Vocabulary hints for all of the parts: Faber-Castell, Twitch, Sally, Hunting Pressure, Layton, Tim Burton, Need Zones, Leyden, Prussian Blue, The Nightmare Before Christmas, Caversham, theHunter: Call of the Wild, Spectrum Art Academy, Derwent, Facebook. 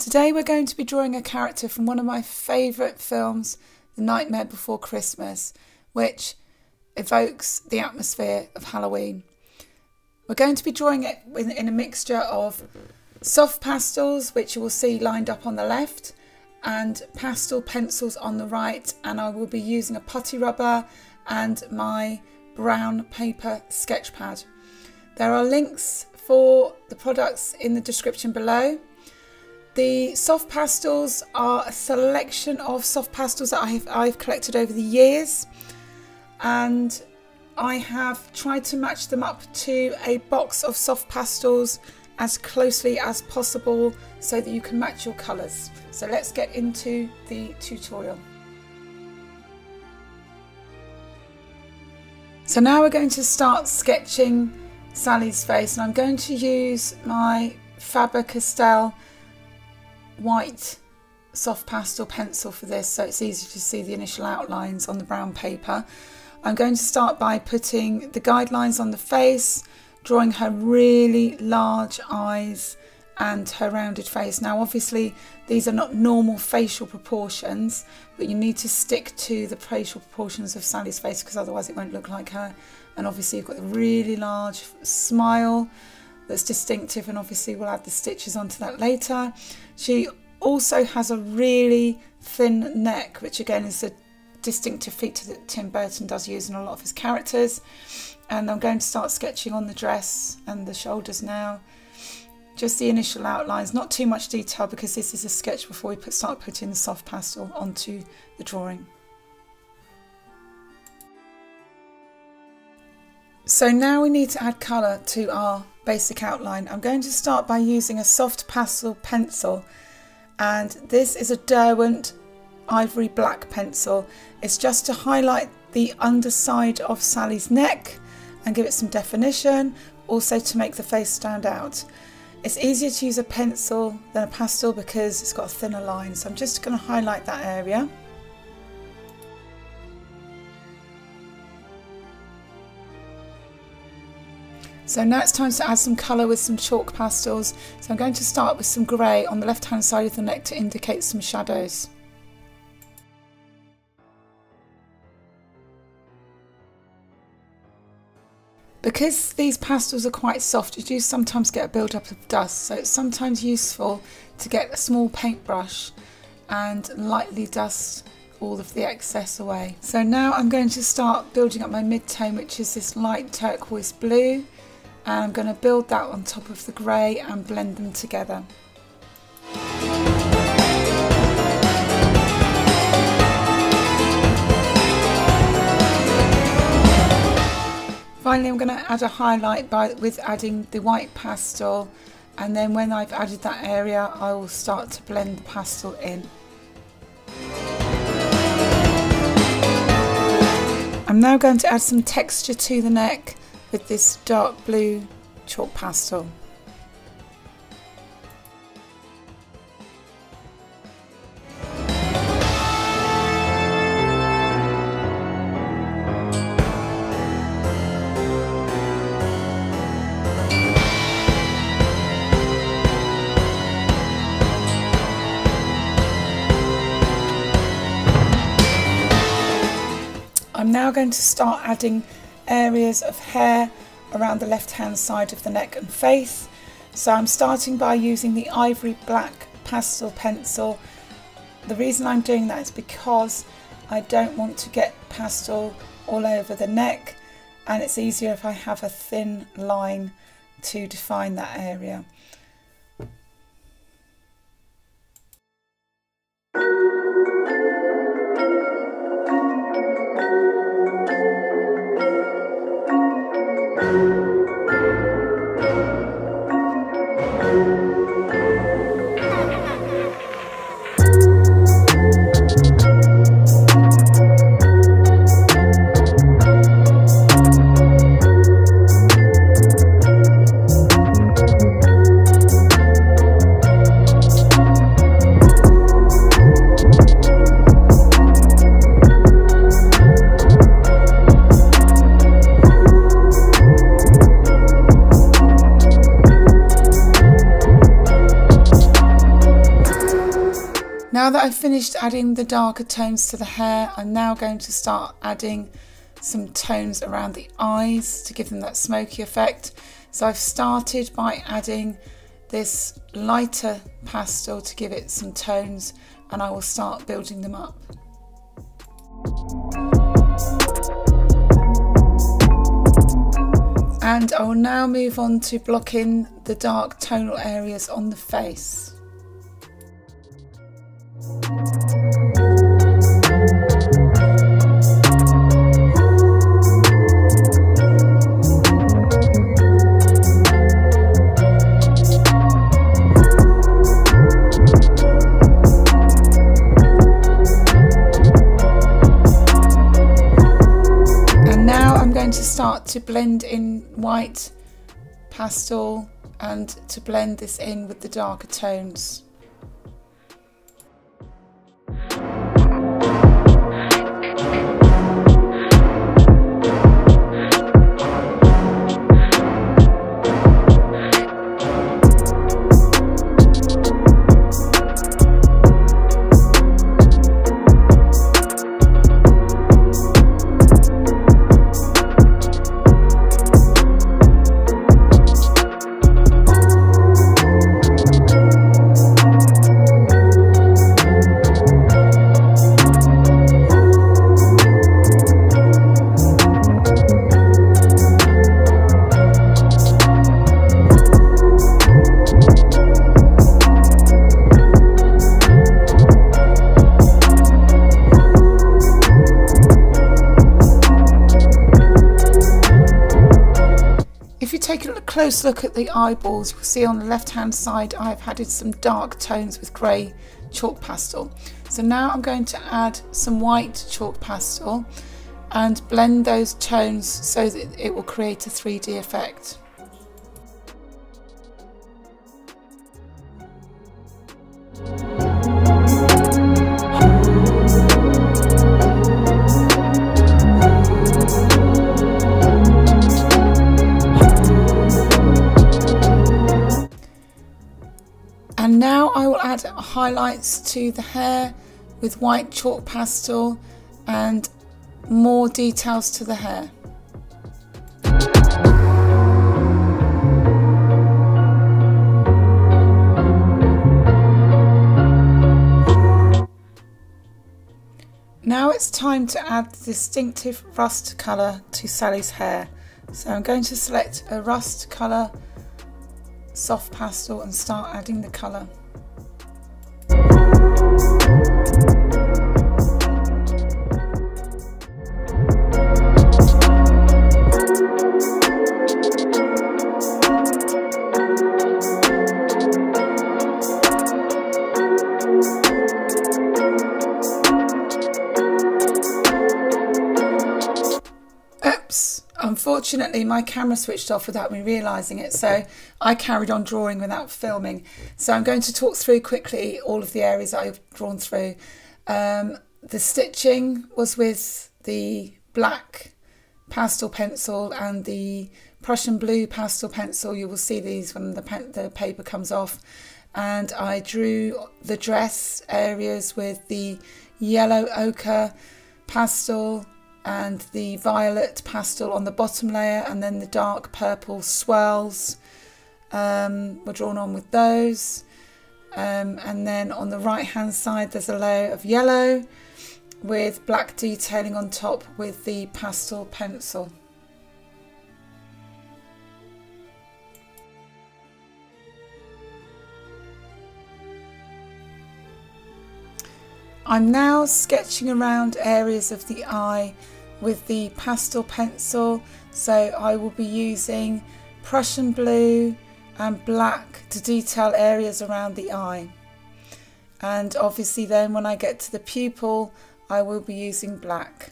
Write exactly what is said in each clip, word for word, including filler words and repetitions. Today we're going to be drawing a character from one of my favourite films, The Nightmare Before Christmas, which evokes the atmosphere of Halloween. We're going to be drawing it in a mixture of soft pastels, which you will see lined up on the left, and pastel pencils on the right, and I will be using a putty rubber and my brown paper sketch pad. There are links for the products in the description below. The soft pastels are a selection of soft pastels that I've, I've collected over the years, and I have tried to match them up to a box of soft pastels as closely as possible so that you can match your colours. So let's get into the tutorial. So now we're going to start sketching Sally's face, and I'm going to use my Faber-Castell white soft pastel pencil for this, so it's easy to see the initial outlines on the brown paper. I'm going to start by putting the guidelines on the face, drawing her really large eyes and her rounded face. Now obviously these are not normal facial proportions, but you need to stick to the facial proportions of Sally's face because otherwise it won't look like her. And obviously you've got a really large smile that's distinctive, and obviously we'll add the stitches onto that later. She also has a really thin neck, which again is a distinctive feature that Tim Burton does use in a lot of his characters. And I'm going to start sketching on the dress and the shoulders now. Just the initial outlines, not too much detail because this is a sketch before we put, start putting the soft pastel onto the drawing. So now we need to add colour to our basic outline. I'm going to start by using a soft pastel pencil, and this is a Derwent ivory black pencil. It's just to highlight the underside of Sally's neck and give it some definition, also to make the face stand out. It's easier to use a pencil than a pastel because it's got a thinner line, so I'm just going to highlight that area. So now it's time to add some colour with some chalk pastels. So I'm going to start with some grey on the left hand side of the neck to indicate some shadows. Because these pastels are quite soft, you do sometimes get a build up of dust, so it's sometimes useful to get a small paintbrush and lightly dust all of the excess away. So now I'm going to start building up my mid-tone, which is this light turquoise blue. And I'm going to build that on top of the grey and blend them together. Finally, I'm going to add a highlight by, with adding the white pastel, and then when I've added that area I will start to blend the pastel in. I'm now going to add some texture to the neck with this dark blue chalk pastel. I'm now going to start adding areas of hair around the left hand side of the neck and face. So I'm starting by using the ivory black pastel pencil. The reason I'm doing that is because I don't want to get pastel all over the neck, and it's easier if I have a thin line to define that area. Now that I've finished adding the darker tones to the hair, I'm now going to start adding some tones around the eyes to give them that smoky effect. So I've started by adding this lighter pastel to give it some tones, and I will start building them up. And I will now move on to blocking the dark tonal areas on the face. To start to blend in white pastel and to blend this in with the darker tones. Close look at the eyeballs, you'll see on the left hand side I've added some dark tones with grey chalk pastel. So now I'm going to add some white chalk pastel and blend those tones so that it will create a three D effect. And now I will add highlights to the hair with white chalk pastel and more details to the hair. Now it's time to add the distinctive rust colour to Sally's hair. So I'm going to select a rust colour soft pastel and start adding the colour. Unfortunately, my camera switched off without me realising it, so I carried on drawing without filming. So I'm going to talk through quickly all of the areas that I've drawn through. Um, the stitching was with the black pastel pencil and the Prussian blue pastel pencil. You will see these when the, pa the paper comes off. And I drew the dress areas with the yellow ochre pastel and the violet pastel on the bottom layer, and then the dark purple swirls um, were drawn on with those. Um, and then on the right hand side there's a layer of yellow with black detailing on top with the pastel pencil. I'm now sketching around areas of the eye with the pastel pencil, so I will be using Prussian blue and black to detail areas around the eye. And obviously then when I get to the pupil I will be using black.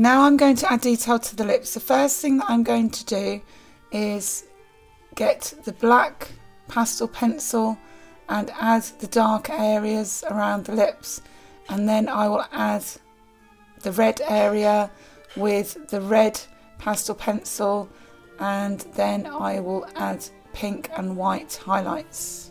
Now I'm going to add detail to the lips. The first thing that I'm going to do is get the black pastel pencil and add the dark areas around the lips, and then I will add the red area with the red pastel pencil, and then I will add pink and white highlights.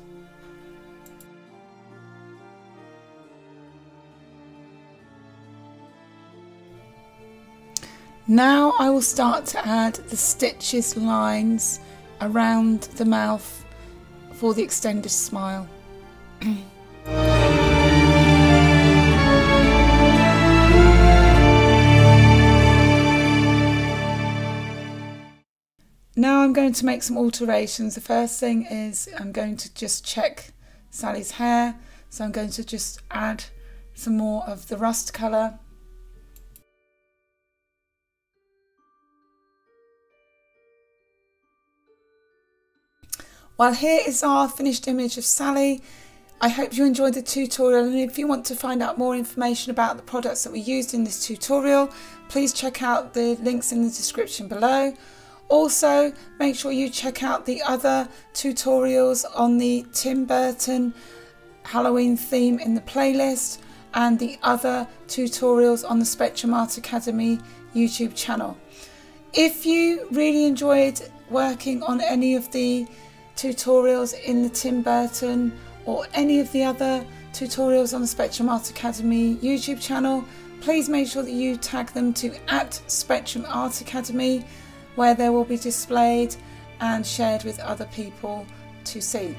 Now I will start to add the stitches lines around the mouth for the extended smile. Now I'm going to make some alterations. The first thing is I'm going to just check Sally's hair. So I'm going to just add some more of the rust colour. Well, here is our finished image of Sally. I hope you enjoyed the tutorial, and if you want to find out more information about the products that we used in this tutorial, please check out the links in the description below. Also, make sure you check out the other tutorials on the Tim Burton Halloween theme in the playlist, and the other tutorials on the Spectrum Art Academy YouTube channel. If you really enjoyed working on any of the tutorials in the Tim Burton or any of the other tutorials on the Spectrum Art Academy YouTube channel, please make sure that you tag them to at Spectrum Art Academy, where they will be displayed and shared with other people to see.